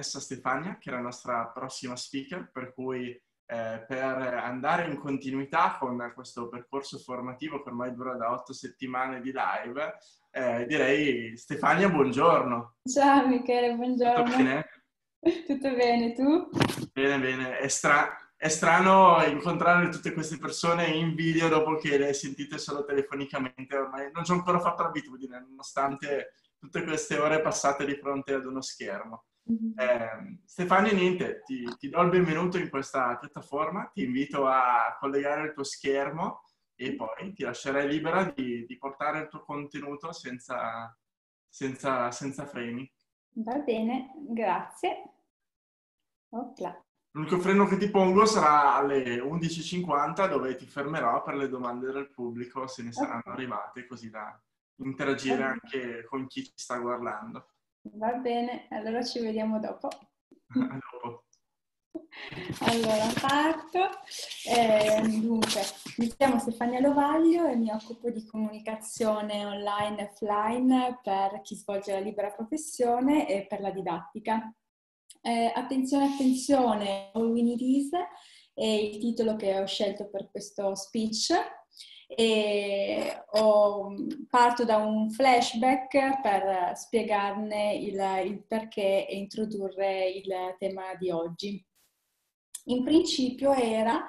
connessa Stefania, che è la nostra prossima speaker, per cui per andare in continuità con questo percorso formativo che ormai dura da 8 settimane di live, direi Stefania, buongiorno. Ciao Michele, buongiorno. Tutto bene? Tutto bene, tu? Bene, bene. È strano incontrare tutte queste persone in video dopo che le sentite solo telefonicamente, ormai non ci ho ancora fatto l'abitudine, nonostante tutte queste ore passate di fronte ad uno schermo. Stefania, niente, ti do il benvenuto in questa piattaforma, ti invito a collegare il tuo schermo e poi ti lascerai libera di portare il tuo contenuto senza freni. Va bene, grazie. L'unico freno che ti pongo sarà alle 11:50, dove ti fermerò per le domande del pubblico, se ne saranno arrivate, così da interagire anche con chi ci sta guardando. Va bene, allora ci vediamo dopo. Allora, parto. Dunque, mi chiamo Stefania Lovaglio e mi occupo di comunicazione online e offline per chi svolge la libera professione e per la didattica. Attenzione, attenzione, All We Need Is è il titolo che ho scelto per questo speech. E parto da un flashback per spiegarne il perché e introdurre il tema di oggi. In principio era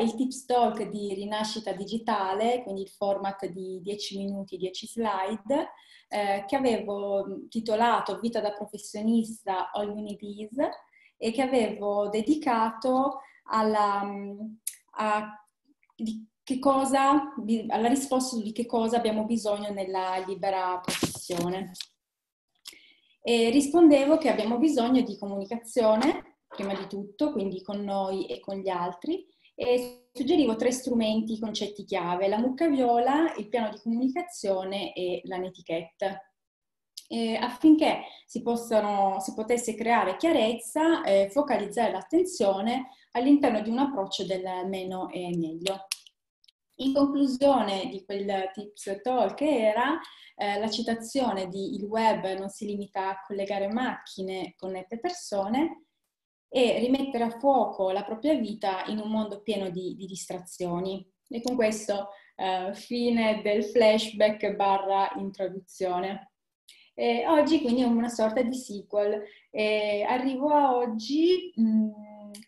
il TIPS talk di Rinascita Digitale, quindi il format di 10 minuti, 10 slide, che avevo titolato Vita da professionista All You Need Is e che avevo dedicato alla risposta di che cosa abbiamo bisogno nella libera professione. E rispondevo che abbiamo bisogno di comunicazione, prima di tutto, quindi con noi e con gli altri, e suggerivo 3 strumenti, concetti chiave: la mucca viola, il piano di comunicazione e la netiquette. Affinché si potesse creare chiarezza e focalizzare l'attenzione all'interno di un approccio del meno e meglio. In conclusione di quel tips talk era la citazione di "il web non si limita a collegare macchine, connette persone" e rimettere a fuoco la propria vita in un mondo pieno di distrazioni. E con questo fine del flashback / introduzione. Oggi quindi è una sorta di sequel. Arrivo a oggi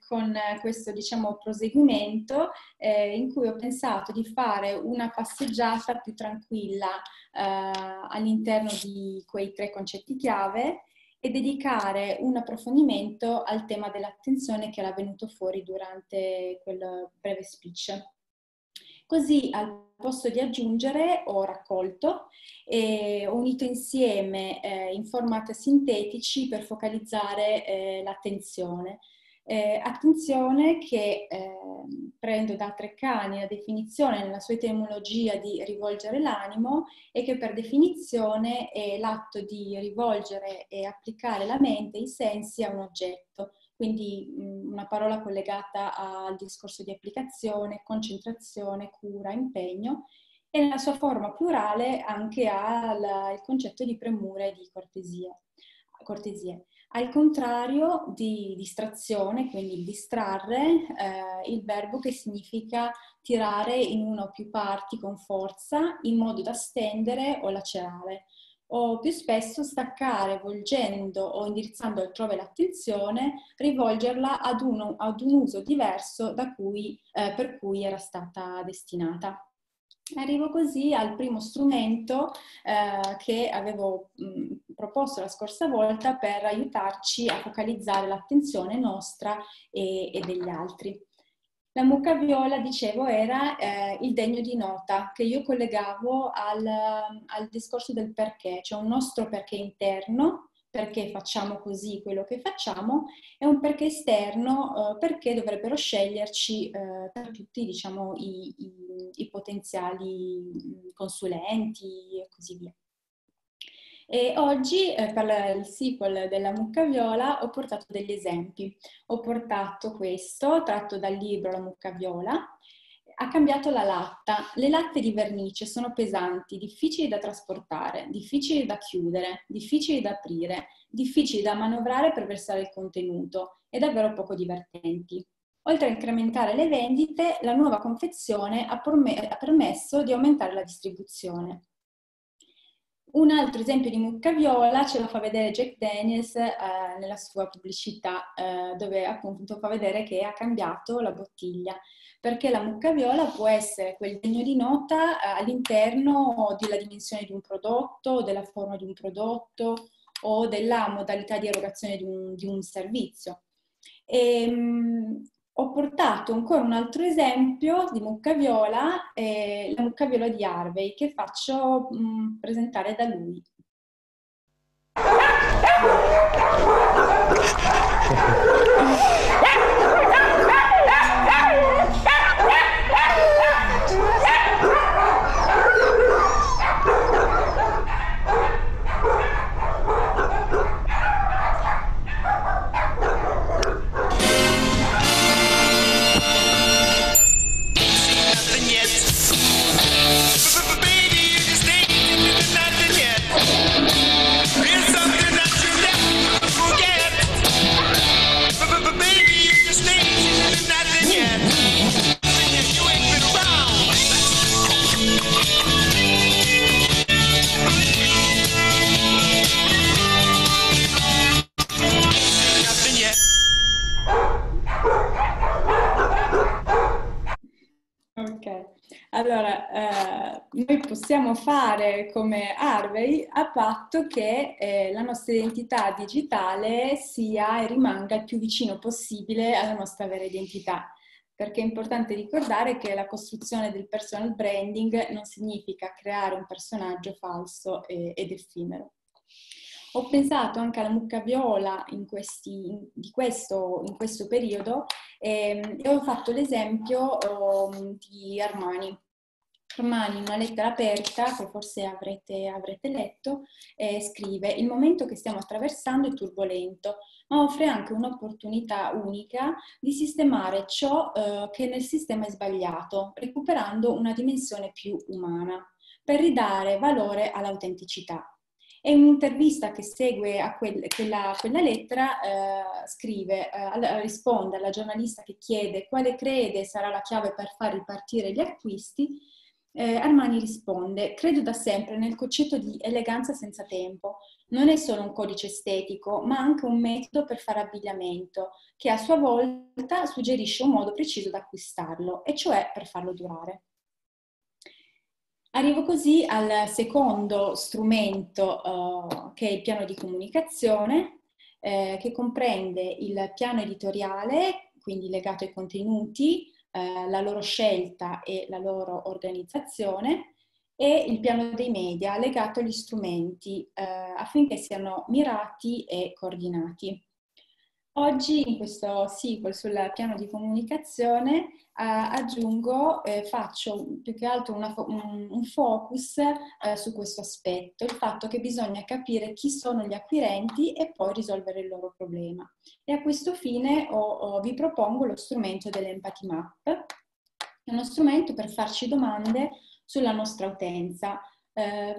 con questo, diciamo, proseguimento in cui ho pensato di fare una passeggiata più tranquilla all'interno di quei 3 concetti chiave e dedicare un approfondimento al tema dell'attenzione che era venuto fuori durante quel breve speech. Così, al posto di aggiungere, ho raccolto e ho unito insieme in format sintetici per focalizzare l'attenzione. Attenzione che prendo da Treccani la definizione nella sua etimologia di rivolgere l'animo, e che per definizione è l'atto di rivolgere e applicare la mente e i sensi a un oggetto, quindi una parola collegata al discorso di applicazione, concentrazione, cura, impegno, e nella sua forma plurale anche al concetto di premura e di cortesia. Al contrario di distrazione, quindi distrarre, il verbo che significa tirare in una o più parti con forza in modo da stendere o lacerare, o più spesso staccare, volgendo o indirizzando altrove l'attenzione, rivolgerla ad un uso diverso per cui era stata destinata. Arrivo così al primo strumento che avevo proposto la scorsa volta per aiutarci a focalizzare l'attenzione nostra e degli altri. La mucca viola, dicevo, era il degno di nota, che io collegavo al discorso del perché, cioè un nostro perché interno, perché facciamo così quello che facciamo, e un perché esterno, perché dovrebbero sceglierci tra tutti, diciamo, i potenziali consulenti e così via. E oggi, per il sequel della mucca viola, ho portato degli esempi. Ho portato questo, tratto dal libro La mucca viola, ha cambiato la latta. Le latte di vernice sono pesanti, difficili da trasportare, difficili da chiudere, difficili da aprire, difficili da manovrare per versare il contenuto e davvero poco divertenti. Oltre a incrementare le vendite, la nuova confezione ha permesso di aumentare la distribuzione. Un altro esempio di mucca viola ce lo fa vedere Jack Daniels nella sua pubblicità, dove appunto fa vedere che ha cambiato la bottiglia, perché la mucca viola può essere quel segno di nota all'interno della dimensione di un prodotto, o della forma di un prodotto o della modalità di erogazione di un servizio. E, ho portato ancora un altro esempio di mucca viola, la mucca viola di Harvey, che faccio presentare da lui. Allora, noi possiamo fare come Harvey a patto che la nostra identità digitale sia e rimanga il più vicino possibile alla nostra vera identità, perché è importante ricordare che la costruzione del personal branding non significa creare un personaggio falso ed effimero. Ho pensato anche alla mucca viola in questo periodo e ho fatto l'esempio di Armani. Armani, in una lettera aperta, che forse avrete letto, scrive: «Il momento che stiamo attraversando è turbolento, ma offre anche un'opportunità unica di sistemare ciò che nel sistema è sbagliato, recuperando una dimensione più umana, per ridare valore all'autenticità». E in un'intervista che segue a quella lettera risponde alla giornalista che chiede quale crede sarà la chiave per far ripartire gli acquisti. Armani risponde: «Credo da sempre nel concetto di eleganza senza tempo. Non è solo un codice estetico, ma anche un metodo per fare abbigliamento, che a sua volta suggerisce un modo preciso da acquistarlo, e cioè per farlo durare». Arrivo così al secondo strumento che è il piano di comunicazione, che comprende il piano editoriale, quindi legato ai contenuti, la loro scelta e la loro organizzazione, e il piano dei media legato agli strumenti affinché siano mirati e coordinati. Oggi in questo sequel sul piano di comunicazione aggiungo, faccio più che altro un focus su questo aspetto, il fatto che bisogna capire chi sono gli acquirenti e poi risolvere il loro problema. E a questo fine vi propongo lo strumento dell'Empathy Map, uno strumento per farci domande sulla nostra utenza,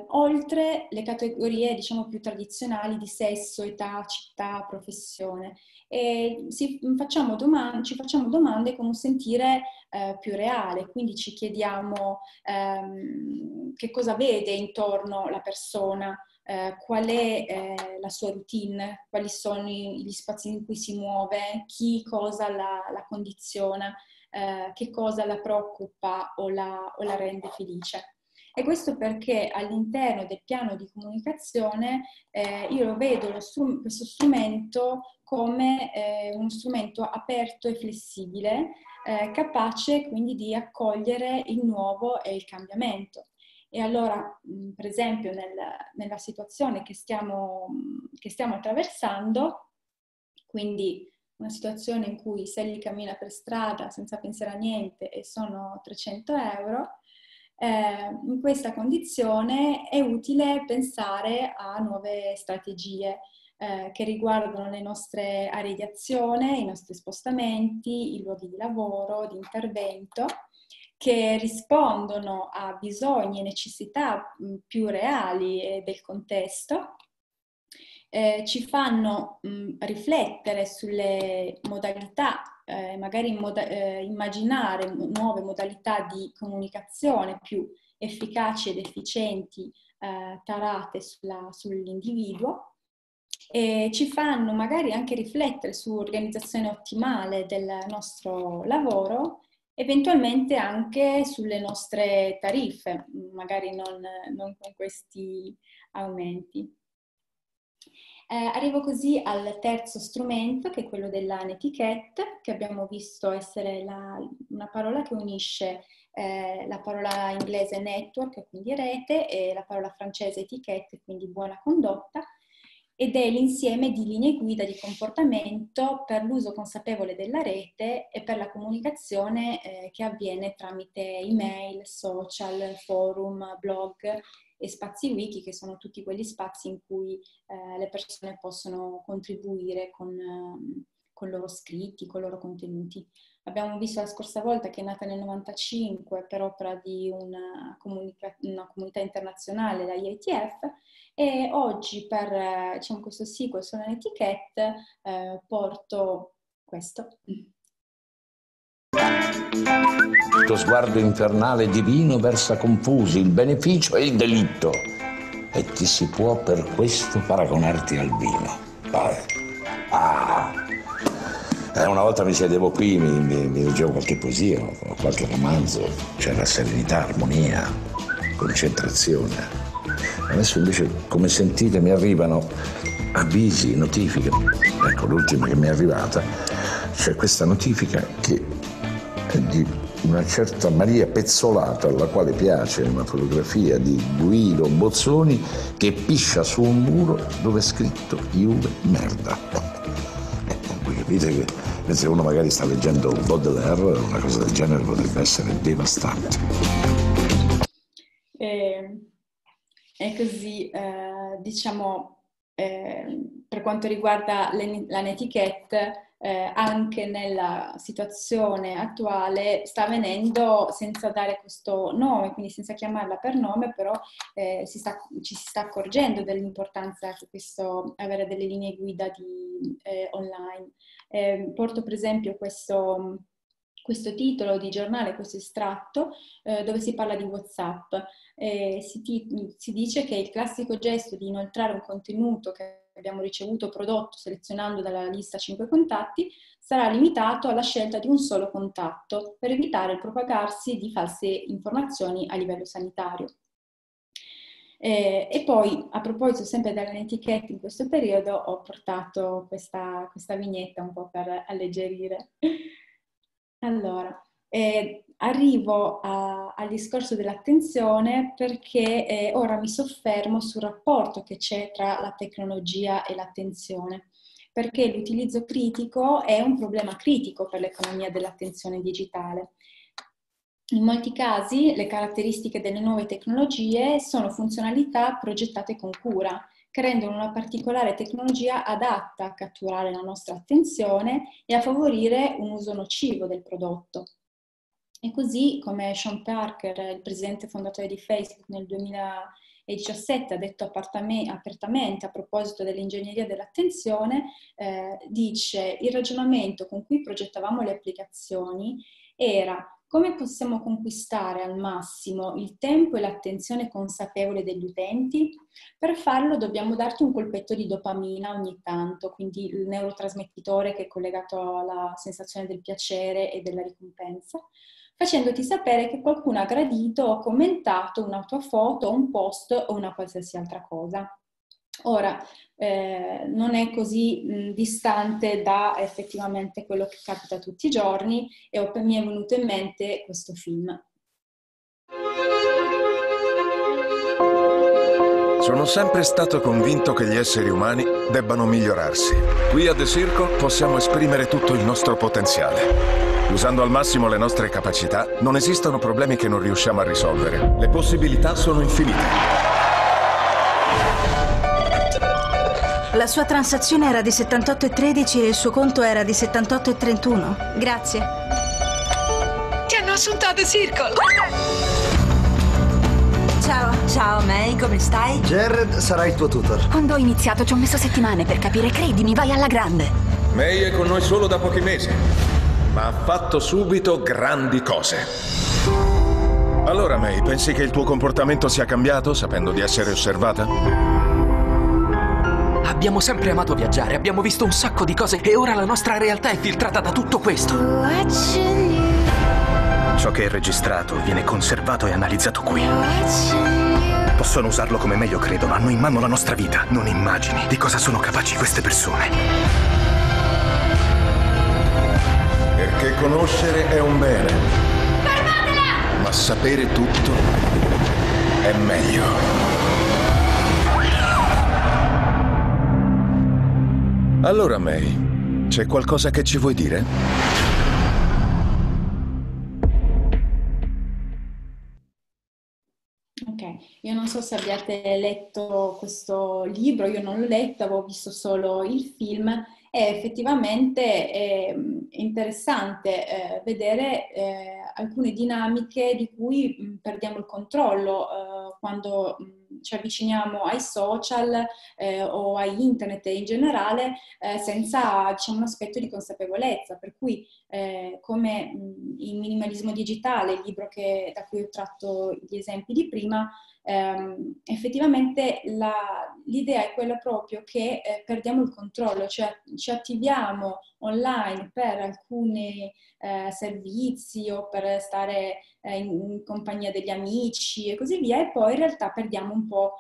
oltre le categorie, diciamo, più tradizionali di sesso, età, città, professione. E ci facciamo domande con un sentire più reale, quindi ci chiediamo che cosa vede intorno la persona, qual è la sua routine, quali sono gli spazi in cui si muove, chi cosa la condiziona, che cosa la preoccupa o la rende felice. E questo perché all'interno del piano di comunicazione io vedo questo strumento come uno strumento aperto e flessibile, capace quindi di accogliere il nuovo e il cambiamento. E allora, per esempio, nella situazione che stiamo attraversando, quindi una situazione in cui Sally cammina per strada senza pensare a niente e sono 300 euro, in questa condizione è utile pensare a nuove strategie che riguardano le nostre aree di azione, i nostri spostamenti, i luoghi di lavoro, di intervento, che rispondono a bisogni e necessità più reali del contesto, ci fanno riflettere sulle modalità, magari immaginare nuove modalità di comunicazione più efficaci ed efficienti tarate sull'individuo, e ci fanno magari anche riflettere sull'organizzazione ottimale del nostro lavoro, eventualmente anche sulle nostre tariffe, magari non con questi aumenti. Arrivo così al terzo strumento, che è quello della netiquette, che abbiamo visto essere una parola che unisce la parola inglese network, quindi rete, e la parola francese etiquette, quindi buona condotta, ed è l'insieme di linee guida di comportamento per l'uso consapevole della rete e per la comunicazione che avviene tramite email, social, forum, blog e spazi wiki, che sono tutti quegli spazi in cui le persone possono contribuire con i loro scritti, con i loro contenuti. Abbiamo visto la scorsa volta che è nata nel 1995 per opera di una comunità internazionale, la IETF, e oggi per questo sequel sulla netiquette porto questo. Lo sguardo infernale divino versa confusi il beneficio e il delitto, e ti si può per questo paragonarti al vino. Vai. Una volta mi sedevo qui, mi leggevo qualche poesia, qualche romanzo, c'era serenità, armonia, concentrazione. Adesso invece, come sentite, mi arrivano avvisi, notifiche. Ecco, l'ultima che mi è arrivata, c'è questa notifica che è di una certa Maria Pezzolata, alla quale piace una fotografia di Guido Bozzoni che piscia su un muro dove è scritto Juve merda. Capite che mentre uno magari sta leggendo Baudelaire, una cosa del genere potrebbe essere devastante. E così, per quanto riguarda la netiquette, anche nella situazione attuale sta avvenendo senza dare questo nome, quindi senza chiamarla per nome, però ci si sta accorgendo dell'importanza che questo avere delle linee guida online. Porto per esempio questo titolo di giornale, questo estratto, dove si parla di WhatsApp. Si dice che il classico gesto di inoltrare un contenuto che abbiamo ricevuto prodotto selezionando dalla lista 5 contatti sarà limitato alla scelta di un solo contatto per evitare il propagarsi di false informazioni a livello sanitario. E poi, a proposito sempre della netiquette, in questo periodo ho portato questa vignetta un po' per alleggerire. Allora, arrivo al discorso dell'attenzione, perché ora mi soffermo sul rapporto che c'è tra la tecnologia e l'attenzione, perché l'utilizzo critico è un problema critico per l'economia dell'attenzione digitale. In molti casi le caratteristiche delle nuove tecnologie sono funzionalità progettate con cura, che rendono una particolare tecnologia adatta a catturare la nostra attenzione e a favorire un uso nocivo del prodotto. E così, come Sean Parker, il presidente fondatore di Facebook, nel 2017 ha detto apertamente a proposito dell'ingegneria dell'attenzione, dice: il ragionamento con cui progettavamo le applicazioni era: come possiamo conquistare al massimo il tempo e l'attenzione consapevole degli utenti? Per farlo dobbiamo darti un colpetto di dopamina ogni tanto, quindi il neurotrasmettitore che è collegato alla sensazione del piacere e della ricompensa, facendoti sapere che qualcuno ha gradito o commentato una tua foto, un post o una qualsiasi altra cosa. Ora, non è così distante da effettivamente quello che capita tutti i giorni, e mi è venuto in mente questo film. Sono sempre stato convinto che gli esseri umani debbano migliorarsi. Qui a The Circle possiamo esprimere tutto il nostro potenziale. Usando al massimo le nostre capacità, non esistono problemi che non riusciamo a risolvere. Le possibilità sono infinite. La sua transazione era di 78,13 e il suo conto era di 78,31. Grazie. Ti hanno assunta a The Circle. Ciao May, come stai? Jared sarà il tuo tutor. Quando ho iniziato ci ho messo settimane per capire, credimi, vai alla grande. May è con noi solo da pochi mesi, ma ha fatto subito grandi cose. Allora May, pensi che il tuo comportamento sia cambiato sapendo di essere osservata? Abbiamo sempre amato viaggiare, abbiamo visto un sacco di cose e ora la nostra realtà è filtrata da tutto questo. Ciò che è registrato viene conservato e analizzato qui. Possono usarlo come meglio credono, hanno in mano la nostra vita. Non immagini di cosa sono capaci queste persone. Perché conoscere è un bene. Ma sapere tutto è meglio. Allora May, c'è qualcosa che ci vuoi dire? Ok, io non so se abbiate letto questo libro, io non l'ho letto, avevo visto solo il film. E effettivamente è interessante vedere alcune dinamiche di cui perdiamo il controllo quando ci avviciniamo ai social o a internet in generale senza, diciamo, un aspetto di consapevolezza. Per cui come in Minimalismo Digitale, il libro da cui ho tratto gli esempi di prima, effettivamente l'idea è quella proprio che perdiamo il controllo, cioè ci attiviamo online per alcuni servizi o per stare in compagnia degli amici e così via, e poi in realtà perdiamo un po'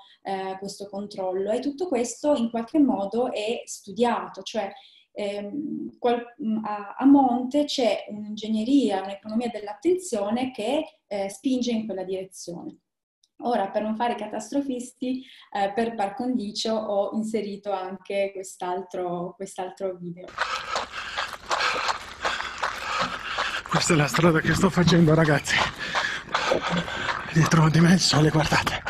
questo controllo, e tutto questo in qualche modo è studiato, cioè a monte c'è un'ingegneria, un'economia dell'attenzione che spinge in quella direzione. Ora, per non fare catastrofisti, per par condicio ho inserito anche quest'altro video. Questa è la strada che sto facendo, ragazzi. Dietro di me il sole, guardate.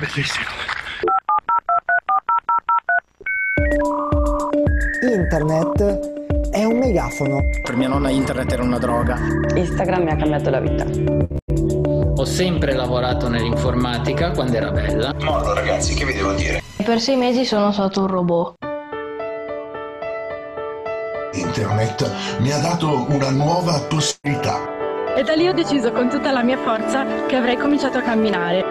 Bellissimo. Internet è un megafono. Per mia nonna internet era una droga. Instagram mi ha cambiato la vita. Ho sempre lavorato nell'informatica quando era bella. Morto, ragazzi, che vi devo dire? Per 6 mesi sono stato un robot. Internet mi ha dato una nuova possibilità. E da lì ho deciso con tutta la mia forza che avrei cominciato a camminare.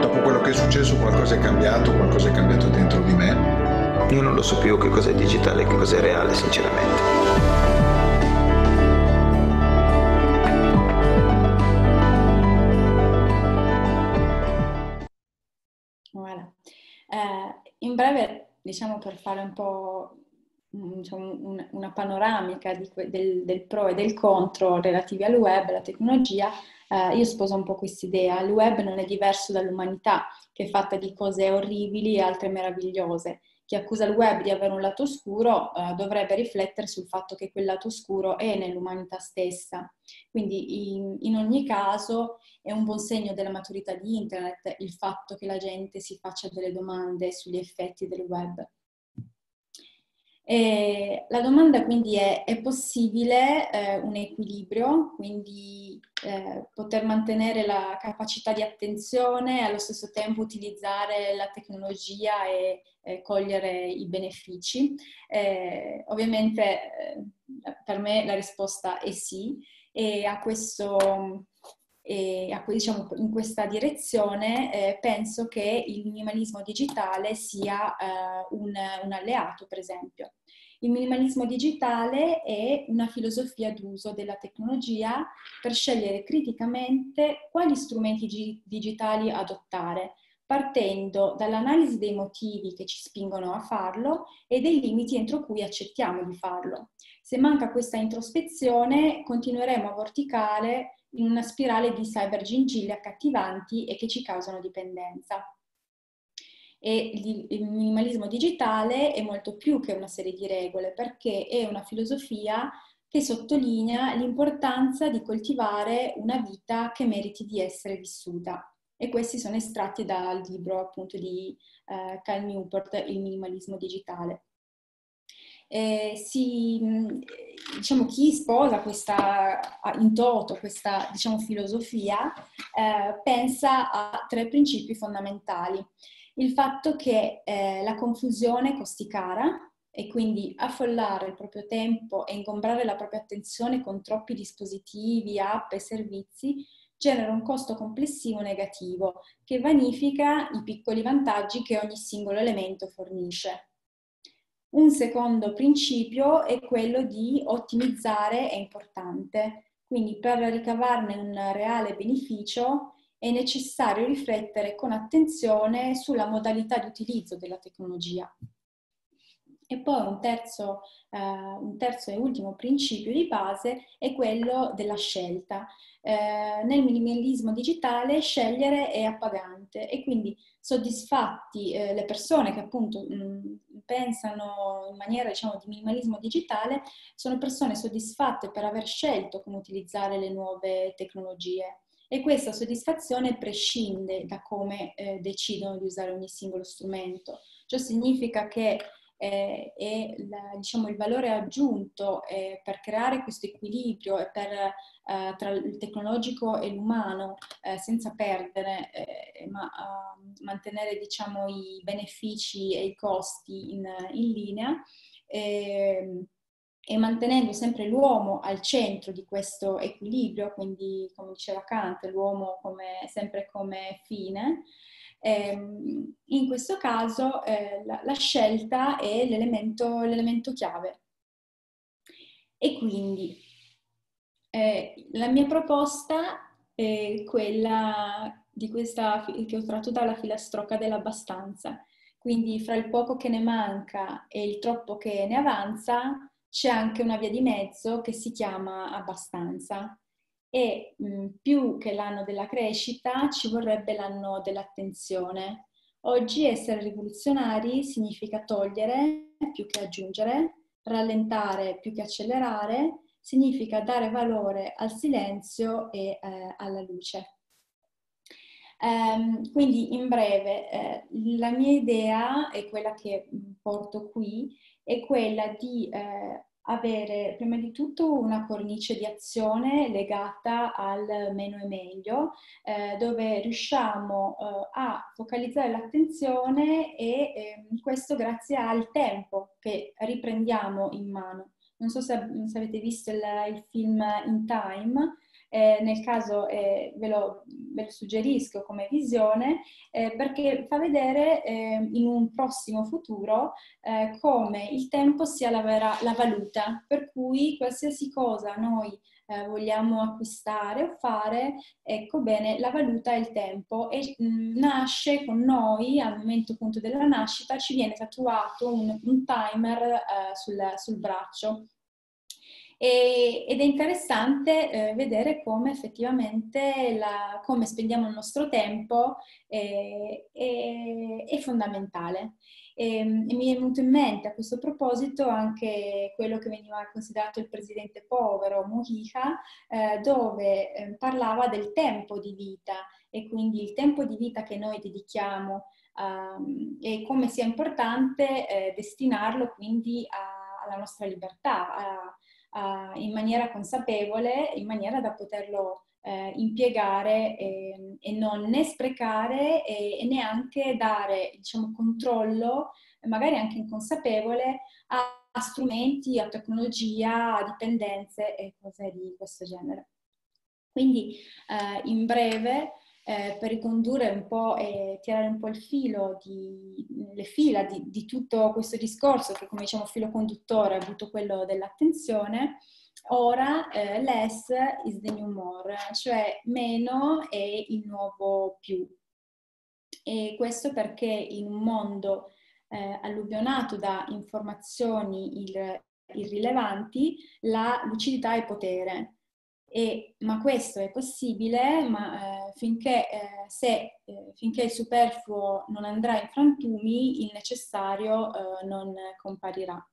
Dopo quello che è successo qualcosa è cambiato dentro di me. Io non lo so più che cos'è digitale e che cos'è reale, sinceramente. Voilà. In breve, diciamo, per fare un po' una panoramica del pro e del contro relativi al web, alla tecnologia, io sposo un po' quest'idea. Il web non è diverso dall'umanità, che è fatta di cose orribili e altre meravigliose. Chi accusa il web di avere un lato oscuro dovrebbe riflettere sul fatto che quel lato oscuro è nell'umanità stessa. Quindi in ogni caso è un buon segno della maturità di internet il fatto che la gente si faccia delle domande sugli effetti del web. E la domanda quindi è possibile un equilibrio, quindi poter mantenere la capacità di attenzione e allo stesso tempo utilizzare la tecnologia e cogliere i benefici? Ovviamente per me la risposta è sì, e diciamo, in questa direzione penso che il minimalismo digitale sia un alleato, per esempio. Il minimalismo digitale è una filosofia d'uso della tecnologia per scegliere criticamente quali strumenti digitali adottare, partendo dall'analisi dei motivi che ci spingono a farlo e dei limiti entro cui accettiamo di farlo. Se manca questa introspezione, continueremo a vorticare in una spirale di cyber gingilli accattivanti e che ci causano dipendenza. E il minimalismo digitale è molto più che una serie di regole, perché è una filosofia che sottolinea l'importanza di coltivare una vita che meriti di essere vissuta. E questi sono estratti dal libro, appunto, di Cal Newport, Il minimalismo digitale. diciamo, chi sposa questa in toto, questa diciamo, filosofia, pensa a tre principi fondamentali. Il fatto che la confusione costi cara, e quindi affollare il proprio tempo e ingombrare la propria attenzione con troppi dispositivi, app e servizi genera un costo complessivo negativo che vanifica i piccoli vantaggi che ogni singolo elemento fornisce. Un secondo principio è quello di ottimizzare è importante, quindi per ricavarne un reale beneficio è necessario riflettere con attenzione sulla modalità di utilizzo della tecnologia. E poi un terzo e ultimo principio di base è quello della scelta. Nel minimalismo digitale scegliere è appagante e quindi soddisfatti le persone che appunto pensano in maniera diciamo, di minimalismo digitale sono persone soddisfatte per aver scelto come utilizzare le nuove tecnologie. E questa soddisfazione prescinde da come decidono di usare ogni singolo strumento. Ciò significa che diciamo, il valore aggiunto per creare questo equilibrio e per, tra il tecnologico e l'umano senza perdere mantenere diciamo, i benefici e i costi in linea e mantenendo sempre l'uomo al centro di questo equilibrio, quindi come diceva Kant, l'uomo sempre come fine. In questo caso la scelta è l'elemento chiave. E quindi la mia proposta è quella di questa che ho tratto dalla filastrocca dell'abbastanza. Quindi fra il poco che ne manca e il troppo che ne avanza c'è anche una via di mezzo che si chiama abbastanza. E più che l'anno della crescita ci vorrebbe l'anno dell'attenzione. Oggi essere rivoluzionari significa togliere più che aggiungere, rallentare più che accelerare, significa dare valore al silenzio e alla luce. Quindi in breve, la mia idea è quella che porto qui, è quella di avere prima di tutto una cornice di azione legata al meno e meglio, dove riusciamo a focalizzare l'attenzione e questo grazie al tempo che riprendiamo in mano. Non so se avete visto il film In Time, nel caso ve lo suggerisco come visione, perché fa vedere in un prossimo futuro come il tempo sia la valuta, per cui qualsiasi cosa noi vogliamo acquistare o fare, ecco bene, la valuta è il tempo e nasce con noi al momento appunto della nascita, ci viene tatuato un timer sul braccio. Ed è interessante vedere come effettivamente come spendiamo il nostro tempo è fondamentale. E mi è venuto in mente a questo proposito anche quello che veniva considerato il presidente povero, Mujica, dove parlava del tempo di vita e quindi il tempo di vita che noi dedichiamo e come sia importante destinarlo quindi alla nostra libertà, in maniera consapevole, in maniera da poterlo impiegare e non né sprecare e neanche dare diciamo, controllo, magari anche inconsapevole, a strumenti, a tecnologia, a dipendenze e cose di questo genere. Quindi in breve, per ricondurre un po' e tirare un po' il filo, le fila di tutto questo discorso che come diciamo filo conduttore ha avuto quello dell'attenzione, ora less is the new more, cioè meno è il nuovo più. E questo perché in un mondo alluvionato da informazioni irrilevanti la lucidità è potere. Ma questo è possibile finché il superfluo non andrà in frantumi, il necessario non comparirà.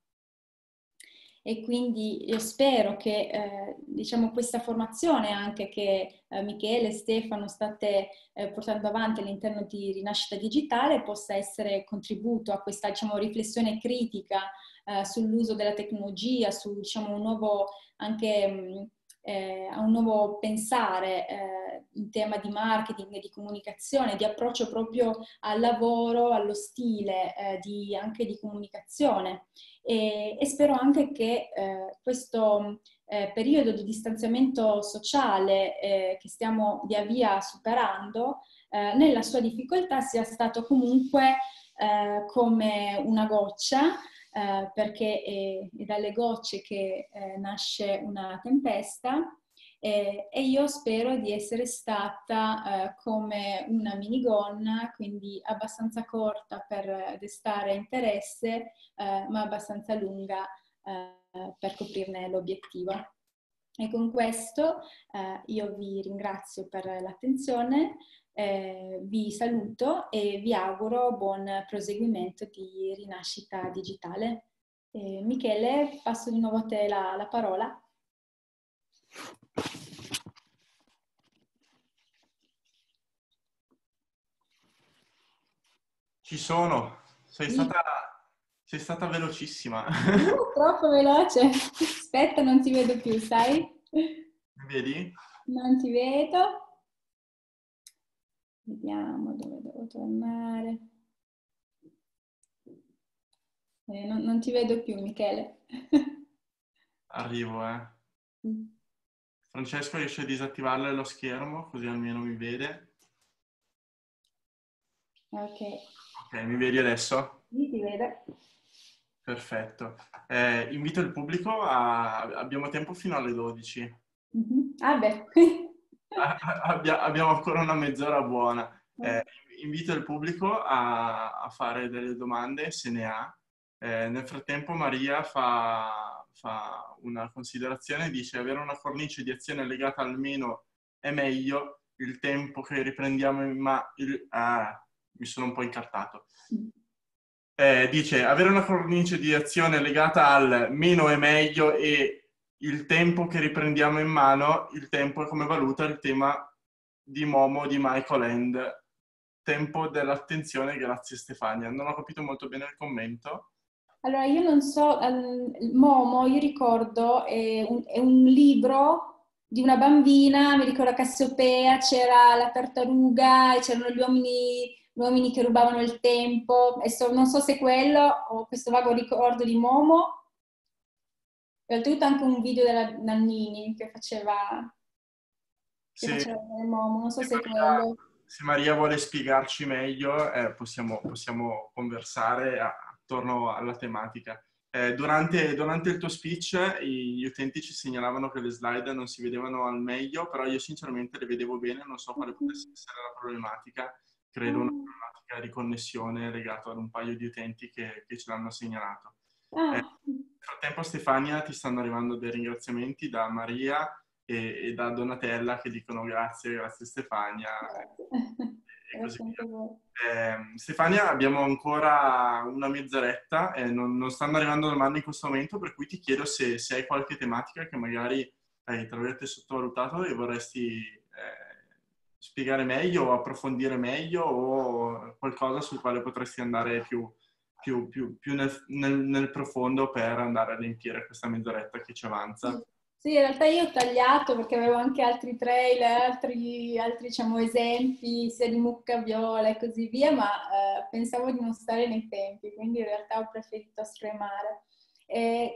E quindi io spero che diciamo questa formazione anche che Michele e Stefano state portando avanti all'interno di Rinascita Digitale possa essere contributo a questa diciamo, riflessione critica sull'uso della tecnologia, su diciamo, un nuovo, anche, un nuovo pensare in tema di marketing, di comunicazione, di approccio proprio al lavoro, allo stile, anche di comunicazione. E spero anche che questo periodo di distanziamento sociale che stiamo via via superando, nella sua difficoltà sia stato comunque come una goccia, perché è dalle gocce che nasce una tempesta, e io spero di essere stata come una minigonna, quindi abbastanza corta per destare interesse, ma abbastanza lunga per coprirne l'obiettivo. E con questo io vi ringrazio per l'attenzione, vi saluto e vi auguro buon proseguimento di Rinascita Digitale. Michele, passo di nuovo a te la parola. Ci sono, sei stata velocissima. Troppo veloce, aspetta, non ti vedo più, sai? Vedi? Non ti vedo. Vediamo dove devo tornare. Non ti vedo più, Michele. Arrivo, Francesco riesce a disattivarle lo schermo, così almeno mi vede. Ok, mi vedi adesso? Sì, ti vedo. Perfetto. Invito il pubblico abbiamo tempo fino alle 12. Vabbè. Abbiamo ancora una mezz'ora buona. Invito il pubblico a fare delle domande, se ne ha. Nel frattempo Maria fa una considerazione, dice: avere una cornice di azione legata almeno è meglio, il tempo che riprendiamo mi sono un po' incartato. Dice: avere una cornice di azione legata al meno è meglio e il tempo che riprendiamo in mano, il tempo è come valuta il tema di Momo di Michael Ende. Tempo dell'attenzione, grazie Stefania. Non ho capito molto bene il commento. Allora, io non so, Momo, io ricordo, è un libro di una bambina, mi ricordo Cassiopea, c'era la tartaruga, c'erano gli uomini che rubavano il tempo. Adesso non so se quello o questo vago ricordo di Momo. Ho oltretutto anche un video della Nannini che faceva il Momo, non so se quello. Se Maria vuole spiegarci meglio, possiamo conversare attorno alla tematica. Durante il tuo speech gli utenti ci segnalavano che le slide non si vedevano al meglio, però io sinceramente le vedevo bene, non so quale potesse essere la problematica. Credo una problematica di connessione legata ad un paio di utenti che ce l'hanno segnalato. Nel frattempo, Stefania, ti stanno arrivando dei ringraziamenti da Maria e da Donatella che dicono grazie Stefania e così via. Stefania, abbiamo ancora una mezz'oretta e non stanno arrivando domande in questo momento, per cui ti chiedo se hai qualche tematica che magari hai sottovalutato e vorresti spiegare meglio o approfondire meglio, o qualcosa sul quale potresti andare più nel profondo per andare ad riempire questa mezz'oretta che ci avanza. Sì, in realtà io ho tagliato perché avevo anche altri trailer, altri diciamo, esempi, sia di Mucca viola e così via, ma pensavo di non stare nei tempi, quindi in realtà ho preferito scremare.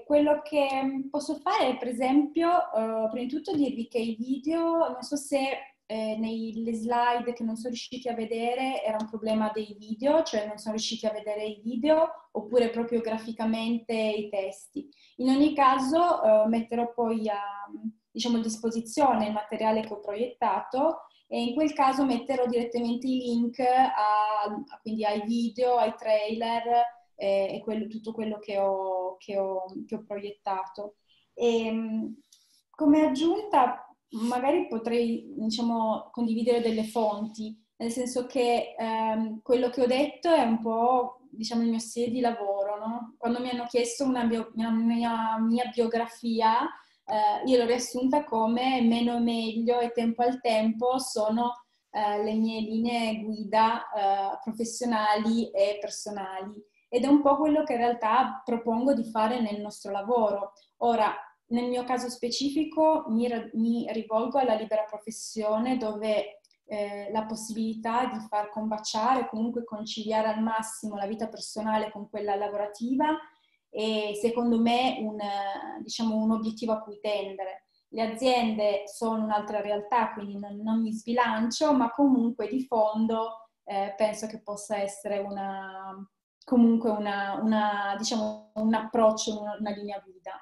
Quello che posso fare è, per esempio, prima di tutto dirvi che i video, non so se nelle slide che non sono riusciti a vedere era un problema dei video, cioè non sono riusciti a vedere i video oppure proprio graficamente i testi. In ogni caso metterò poi a disposizione il materiale che ho proiettato, e in quel caso metterò direttamente i link quindi ai video, ai trailer e tutto quello che ho proiettato. E come aggiunta magari potrei condividere delle fonti, nel senso che quello che ho detto è un po' il mio stile di lavoro, no? Quando mi hanno chiesto una mia biografia, io l'ho riassunta come meno meglio e tempo al tempo sono le mie linee guida professionali e personali. ed è un po' quello che in realtà propongo di fare nel nostro lavoro. Ora, nel mio caso specifico mi rivolgo alla libera professione, dove la possibilità di far combaciare, comunque conciliare al massimo la vita personale con quella lavorativa è secondo me un obiettivo a cui tendere. Le aziende sono un'altra realtà, quindi non mi sbilancio, ma comunque di fondo penso che possa essere un approccio, una linea guida.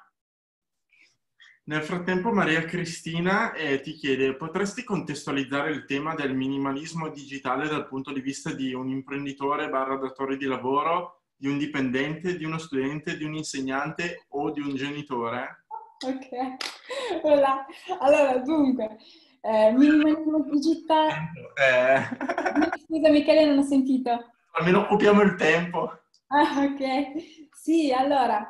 Nel frattempo Maria Cristina ti chiede: potresti contestualizzare il tema del minimalismo digitale dal punto di vista di un imprenditore / datore di lavoro, di un dipendente, di uno studente, di un insegnante o di un genitore? Ok, allora dunque, minimalismo digitale... Scusa Michele, non ho sentito. Almeno occupiamo il tempo. Ah, ok. Sì, allora,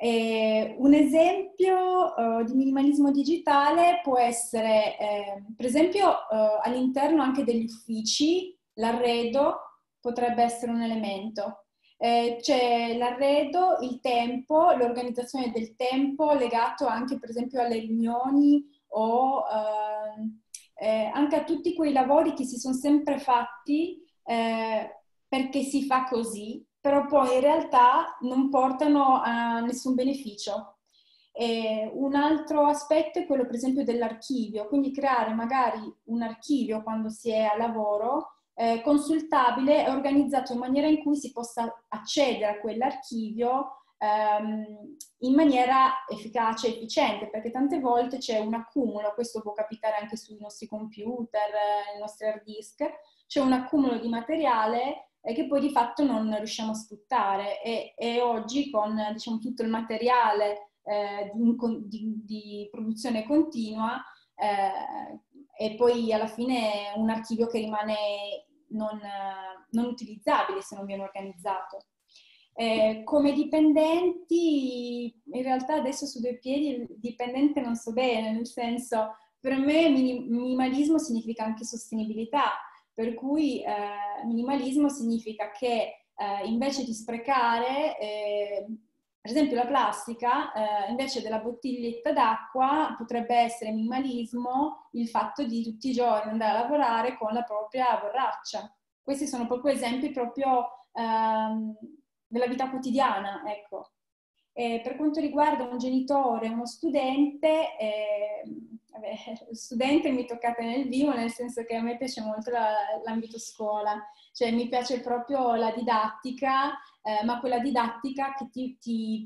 un esempio di minimalismo digitale può essere, per esempio, all'interno anche degli uffici, l'arredo potrebbe essere un elemento. C'è l'arredo, il tempo, l'organizzazione del tempo legato anche, per esempio, alle riunioni o anche a tutti quei lavori che si sono sempre fatti perché si fa così, però poi in realtà non portano a nessun beneficio. E un altro aspetto è quello, per esempio, dell'archivio, quindi creare magari un archivio quando si è a lavoro consultabile e organizzato in maniera in cui si possa accedere a quell'archivio in maniera efficace e efficiente, perché tante volte c'è un accumulo, questo può capitare anche sui nostri computer, i nostri hard disk, c'è un accumulo di materiale che poi di fatto non riusciamo a sfruttare e oggi con tutto il materiale di produzione continua e poi alla fine un archivio che rimane non utilizzabile se non viene organizzato. Come dipendenti, in realtà adesso su due piedi il dipendente non so bene, nel senso, per me minimalismo significa anche sostenibilità. Per cui minimalismo significa che invece di sprecare, per esempio la plastica, invece della bottiglietta d'acqua potrebbe essere minimalismo il fatto di tutti i giorni andare a lavorare con la propria borraccia. Questi sono proprio esempi della vita quotidiana, ecco. E per quanto riguarda un genitore, uno studente, studente mi toccate nel vivo, nel senso che a me piace molto l'ambito scuola, cioè mi piace proprio la didattica, ma quella didattica che ti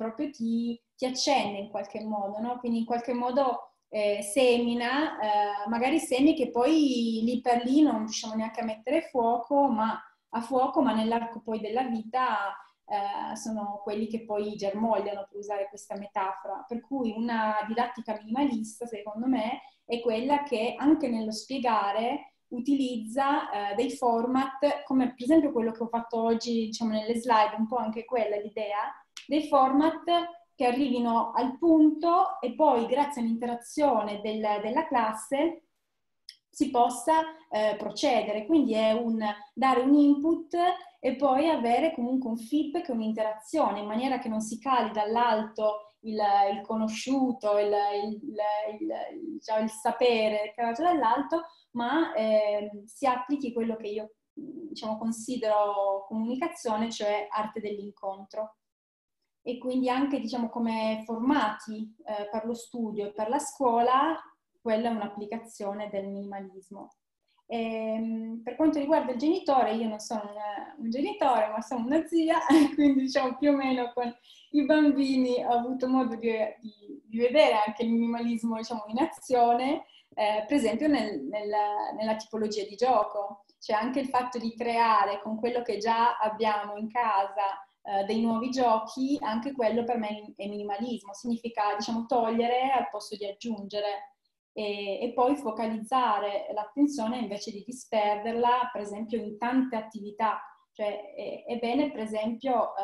accende in qualche modo, no? Quindi in qualche modo semina, magari semi che poi lì per lì non riusciamo neanche a mettere a fuoco, ma nell'arco poi della vita sono quelli che poi germogliano, per usare questa metafora. Per cui una didattica minimalista, secondo me, è quella che anche nello spiegare utilizza dei format, come per esempio quello che ho fatto oggi, nelle slide, un po' anche quella l'idea, dei format che arrivino al punto e poi grazie all'interazione della classe si possa procedere. Quindi è dare un input e poi avere comunque un feedback e un'interazione, in maniera che non si cali dall'alto il conosciuto, il sapere calato dall'alto, ma si applichi quello che io considero comunicazione, cioè arte dell'incontro. E quindi anche come formati per lo studio e per la scuola, quella è un'applicazione del minimalismo. Per quanto riguarda il genitore, io non sono un genitore, ma sono una zia, quindi più o meno con i bambini ho avuto modo di vedere anche il minimalismo in azione, per esempio nella tipologia di gioco. Cioè anche il fatto di creare con quello che già abbiamo in casa dei nuovi giochi, anche quello per me è minimalismo, significa togliere al posto di aggiungere. E poi focalizzare l'attenzione invece di disperderla, per esempio, in tante attività. Cioè è bene, per esempio,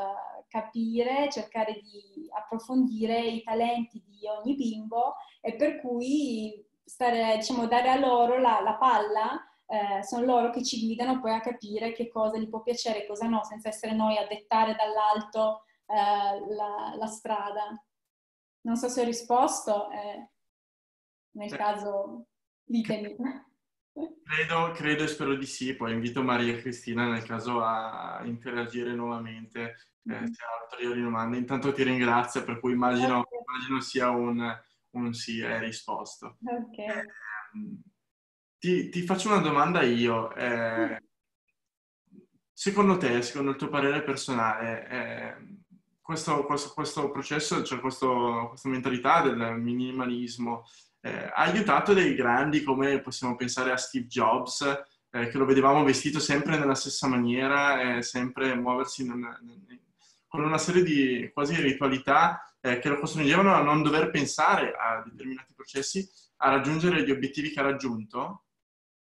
capire, cercare di approfondire i talenti di ogni bimbo e per cui dare a loro la palla sono loro che ci guidano poi a capire che cosa gli può piacere e cosa no, senza essere noi a dettare dall'alto la strada. Non so se ho risposto, nel caso ditemi. Credo e spero di sì, poi invito Maria e Cristina nel caso a interagire nuovamente se ha ulteriori domande. Intanto ti ringrazio, per cui immagino sia un sì e risposto. Okay. Ti faccio una domanda io. Secondo te, secondo il tuo parere personale, questo processo, cioè questa mentalità del minimalismo, ha aiutato dei grandi come possiamo pensare a Steve Jobs, che lo vedevamo vestito sempre nella stessa maniera, sempre muoversi con una serie di quasi ritualità che lo costringevano a non dover pensare a determinati processi, a raggiungere gli obiettivi che ha raggiunto?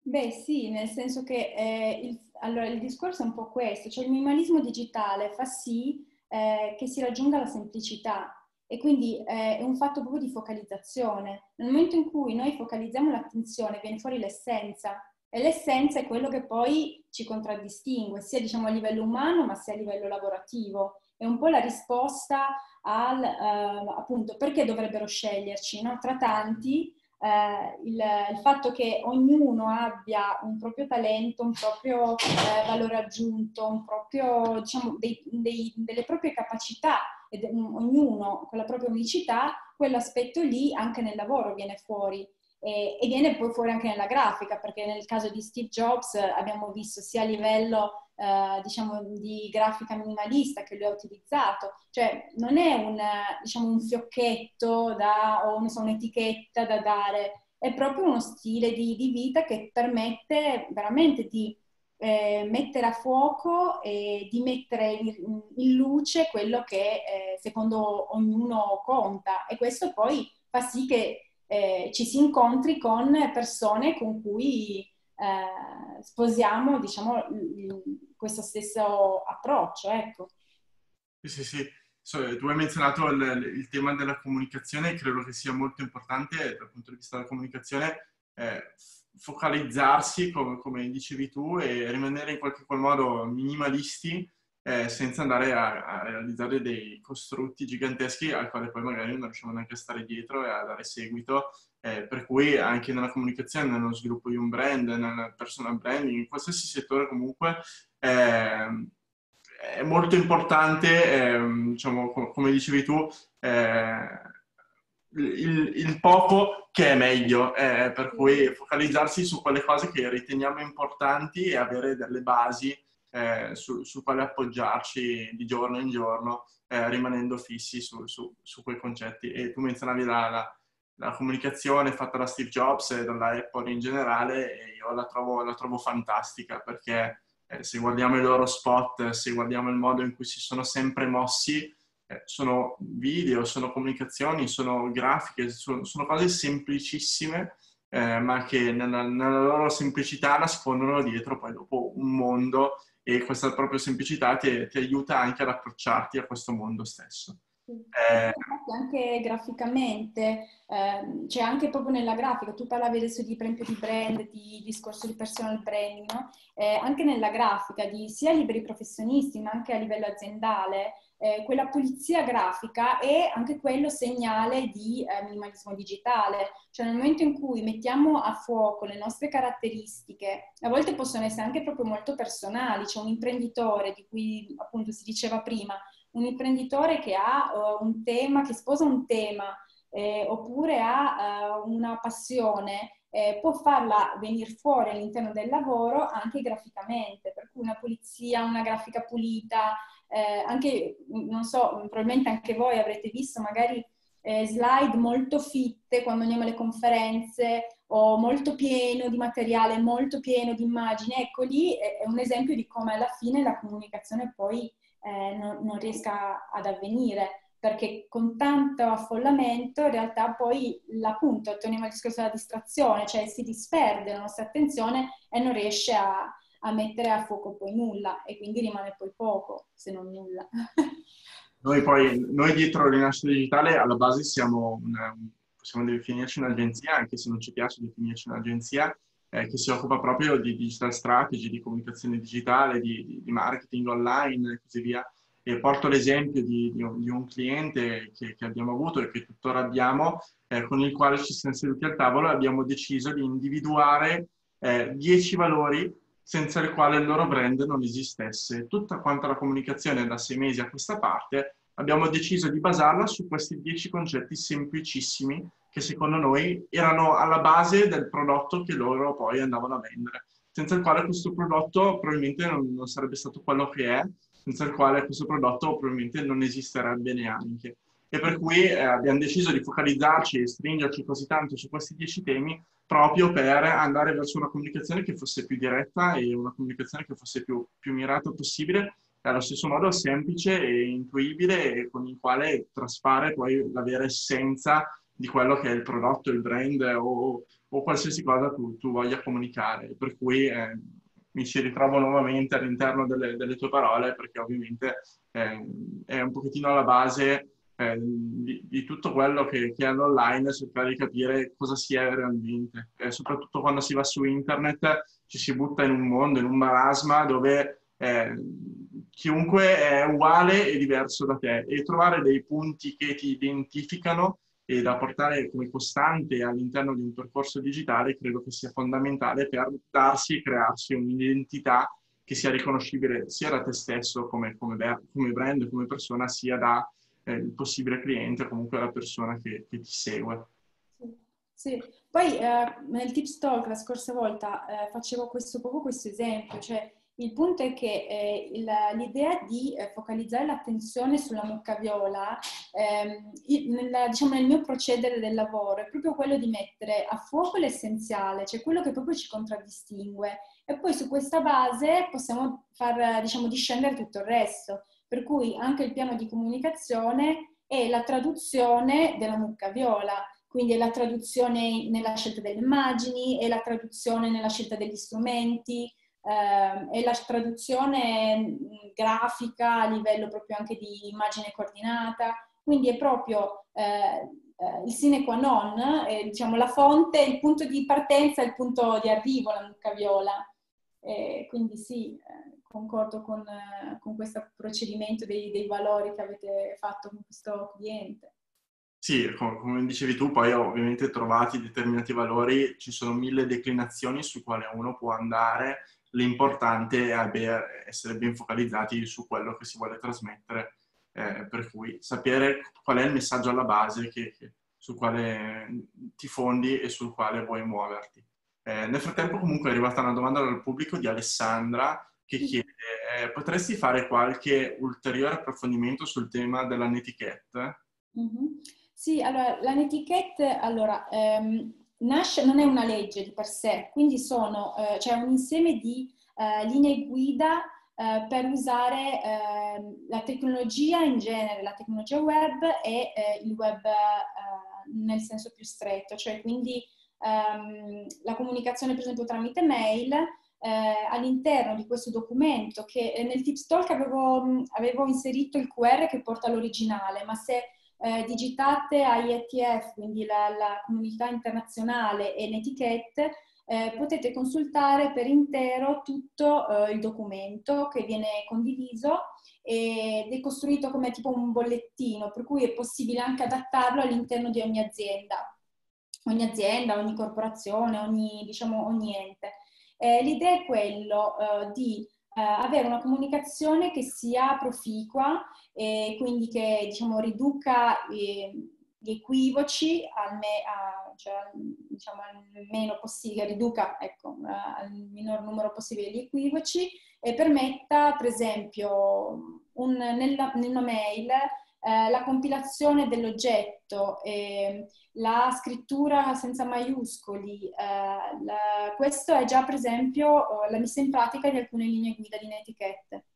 Beh sì, nel senso che il discorso è un po' questo, cioè il minimalismo digitale fa sì che si raggiunga la semplicità e quindi è un fatto proprio di focalizzazione. Nel momento in cui noi focalizziamo l'attenzione viene fuori l'essenza e l'essenza è quello che poi ci contraddistingue, sia diciamo a livello umano ma sia a livello lavorativo. È un po' la risposta al appunto perché dovrebbero sceglierci, no? Tra tanti il fatto che ognuno abbia un proprio talento, un proprio valore aggiunto, un proprio, diciamo, delle proprie capacità, ed ognuno con la propria unicità, quell'aspetto lì anche nel lavoro viene fuori e viene poi fuori anche nella grafica, perché nel caso di Steve Jobs abbiamo visto sia a livello diciamo di grafica minimalista che lui ha utilizzato, cioè non è diciamo, un fiocchetto o non so, un'etichetta da dare, è proprio uno stile di vita che permette veramente di mettere a fuoco e di mettere in luce quello che secondo ognuno conta, e questo poi fa sì che ci si incontri con persone con cui sposiamo, diciamo, questo stesso approccio, ecco. Sì. Tu hai menzionato il tema della comunicazione, credo che sia molto importante dal punto di vista della comunicazione focalizzarsi, come dicevi tu, e rimanere in qualche qual modo minimalisti senza andare a realizzare dei costrutti giganteschi al quale poi magari non riusciamo neanche a stare dietro e a dare seguito, per cui anche nella comunicazione, nello sviluppo di un brand, nel personal branding, in qualsiasi settore comunque, è molto importante, diciamo, come dicevi tu, il poco che è meglio, per cui focalizzarsi su quelle cose che riteniamo importanti e avere delle basi su quale appoggiarci di giorno in giorno, rimanendo fissi su quei concetti. E tu menzionavi la comunicazione fatta da Steve Jobs e dalla Apple in generale, e io la trovo fantastica, perché se guardiamo i loro spot, se guardiamo il modo in cui si sono sempre mossi, sono video, sono comunicazioni, sono grafiche, sono cose semplicissime, ma che nella loro semplicità nascondono dietro poi dopo un mondo. E questa propria semplicità ti aiuta anche ad approcciarti a questo mondo stesso. Anche graficamente, cioè anche proprio nella grafica, tu parlavi adesso di, per esempio, di brand, di discorso di personal branding, no? Anche nella grafica, sia liberi professionisti ma anche a livello aziendale, quella pulizia grafica è anche quello segnale di minimalismo digitale, cioè nel momento in cui mettiamo a fuoco le nostre caratteristiche, a volte possono essere anche proprio molto personali, c'è un imprenditore di cui appunto si diceva prima, un imprenditore che ha un tema, che sposa un tema, oppure ha una passione, può farla venire fuori all'interno del lavoro anche graficamente, per cui una pulizia, una grafica pulita, anche, non so, probabilmente anche voi avrete visto magari slide molto fitte quando andiamo alle conferenze, o molto pieno di materiale, molto pieno di immagini. Ecco, lì è un esempio di come alla fine la comunicazione poi non riesca ad avvenire, perché con tanto affollamento in realtà poi l'appunto, torniamo al discorso della distrazione, cioè si disperde la nostra attenzione e non riesce a mettere a fuoco poi nulla, e quindi rimane poi poco, se non nulla. Noi dietro Rinascita Digitale alla base siamo possiamo definirci un'agenzia, anche se non ci piace definirci un'agenzia, che si occupa proprio di digital strategy, di comunicazione digitale, di marketing online e così via. E porto l'esempio di un cliente che abbiamo avuto e che tuttora abbiamo, con il quale ci siamo seduti al tavolo e abbiamo deciso di individuare 10 valori senza il quale il loro brand non esistesse. Tutta quanta la comunicazione da 6 mesi a questa parte abbiamo deciso di basarla su questi 10 concetti semplicissimi che secondo noi erano alla base del prodotto che loro poi andavano a vendere, senza il quale questo prodotto probabilmente non sarebbe stato quello che è, senza il quale questo prodotto probabilmente non esisterebbe neanche. E per cui abbiamo deciso di focalizzarci e stringerci così tanto su questi 10 temi proprio per andare verso una comunicazione che fosse più diretta e una comunicazione che fosse più mirata possibile, allo stesso modo semplice e intuibile, e con il quale traspare poi la vera essenza di quello che è il prodotto, il brand o qualsiasi cosa tu voglia comunicare. Per cui mi ci ritrovo nuovamente all'interno delle tue parole, perché ovviamente è un pochettino alla base di tutto quello che è online, cercare di capire cosa si è realmente. Soprattutto quando si va su internet ci si butta in un mondo, in un marasma dove chiunque è uguale e diverso da te, e trovare dei punti che ti identificano e da portare come costante all'interno di un percorso digitale credo che sia fondamentale per darsi e crearsi un'identità che sia riconoscibile sia da te stesso come brand, come persona, sia da il possibile cliente, comunque la persona che ti segue. Sì, poi nel Tips Talk la scorsa volta facevo proprio questo esempio, cioè il punto è che l'idea di focalizzare l'attenzione sulla mucca viola, nel mio procedere del lavoro, è proprio quello di mettere a fuoco l'essenziale, cioè quello che proprio ci contraddistingue, e poi su questa base possiamo far discendere tutto il resto, per cui anche il piano di comunicazione è la traduzione della mucca viola. Quindi è la traduzione nella scelta delle immagini, è la traduzione nella scelta degli strumenti, è la traduzione grafica a livello proprio anche di immagine coordinata, quindi è proprio il sine qua non, è, la fonte, il punto di partenza, il punto di arrivo, la mucca viola. Quindi sì, concordo con questo procedimento dei valori che avete fatto con questo cliente. Sì, come dicevi tu, poi ovviamente trovati determinati valori, ci sono 1000 declinazioni su quale uno può andare. L'importante è essere ben focalizzati su quello che si vuole trasmettere, per cui sapere qual è il messaggio alla base sul quale ti fondi e sul quale vuoi muoverti. Nel frattempo comunque è arrivata una domanda dal pubblico di Alessandra che chiede: potresti fare qualche ulteriore approfondimento sul tema della netiquette? Mm-hmm. Sì, allora la netiquette nasce, non è una legge di per sé, quindi c'è un insieme di linee guida per usare la tecnologia in genere, la tecnologia web e il web nel senso più stretto, cioè quindi la comunicazione per esempio tramite mail. All'interno di questo documento che nel Tips Talk avevo inserito il QR che porta all'originale, ma se digitate a IETF, quindi la comunità internazionale, e Netiquette, potete consultare per intero tutto il documento che viene condiviso ed è costruito come tipo un bollettino, per cui è possibile anche adattarlo all'interno di ogni azienda, ogni corporazione, ogni ente. L'idea è quello di avere una comunicazione che sia proficua e quindi che riduca gli equivoci al meno possibile, riduca al minor numero possibile gli equivoci, e permetta per esempio nella mail la compilazione dell'oggetto, la scrittura senza maiuscoli, questo è già per esempio la messa in pratica di alcune linee guida di Netiquette.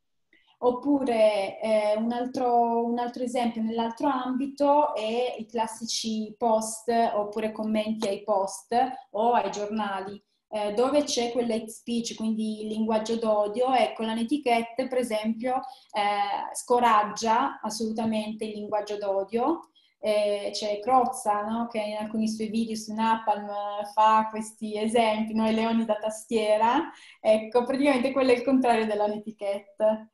Oppure un altro esempio nell'altro ambito è i classici post, oppure commenti ai post o ai giornali, dove c'è quell'hate speech, quindi il linguaggio d'odio. Ecco, la Netiquette per esempio scoraggia assolutamente il linguaggio d'odio, c'è Crozza, no? Che in alcuni suoi video su Napalm fa questi esempi, no? I leoni da tastiera, ecco, praticamente quello è il contrario della netiquette.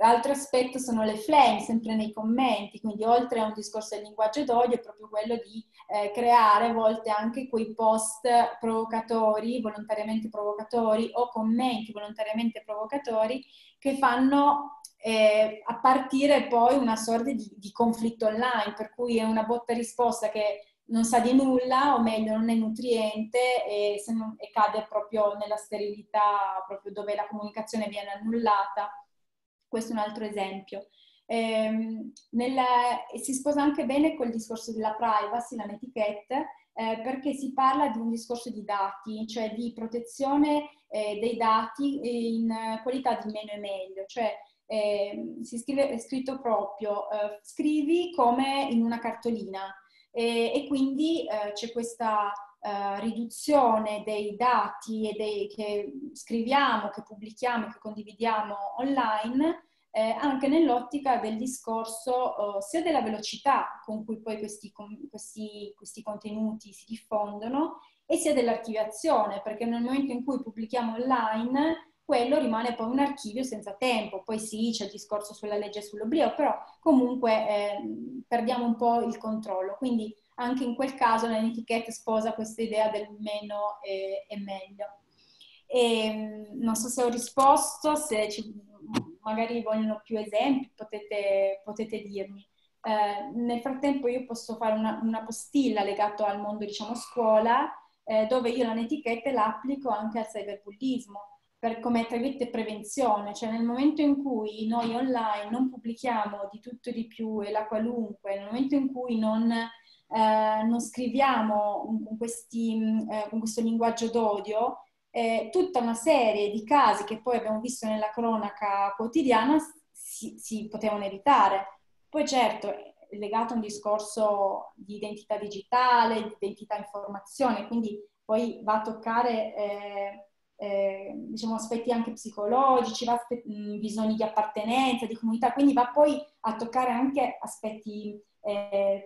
L'altro aspetto sono le flame, sempre nei commenti, quindi oltre a un discorso del linguaggio d'odio è proprio quello di creare a volte anche quei post provocatori, volontariamente provocatori, o commenti volontariamente provocatori che fanno a partire poi una sorta di conflitto online, per cui è una botta risposta che non sa di nulla, o meglio non è nutriente, e, se non, e cade proprio nella sterilità, proprio dove la comunicazione viene annullata. Questo è un altro esempio. Si sposa anche bene col discorso della privacy, la netiquette, perché si parla di un discorso di dati, cioè di protezione dei dati in qualità di meno e meglio, cioè si scrive, è scritto proprio, scrivi come in una cartolina, e quindi c'è questa riduzione dei dati che scriviamo, che pubblichiamo, che condividiamo online, anche nell'ottica del discorso sia della velocità con cui poi questi contenuti si diffondono, e sia dell'archiviazione, perché nel momento in cui pubblichiamo online quello rimane poi un archivio senza tempo. Poi sì, c'è il discorso sulla legge sull'oblio, però comunque perdiamo un po' il controllo. Quindi anche in quel caso la netiquette sposa questa idea del meno e meglio. E, non so se ho risposto, se magari vogliono più esempi potete dirmi. Nel frattempo io posso fare una postilla legata al mondo, diciamo, scuola, dove io la netiquette la applico anche al cyberbullismo, come trivette prevenzione, cioè nel momento in cui noi online non pubblichiamo di tutto e di più e la qualunque, nel momento in cui non scriviamo con questo linguaggio d'odio, tutta una serie di casi che poi abbiamo visto nella cronaca quotidiana si potevano evitare. Poi certo è legato a un discorso di identità digitale, di identità informazione, quindi poi va a toccare... diciamo aspetti anche psicologici, bisogni di appartenenza, di comunità, quindi va poi a toccare anche aspetti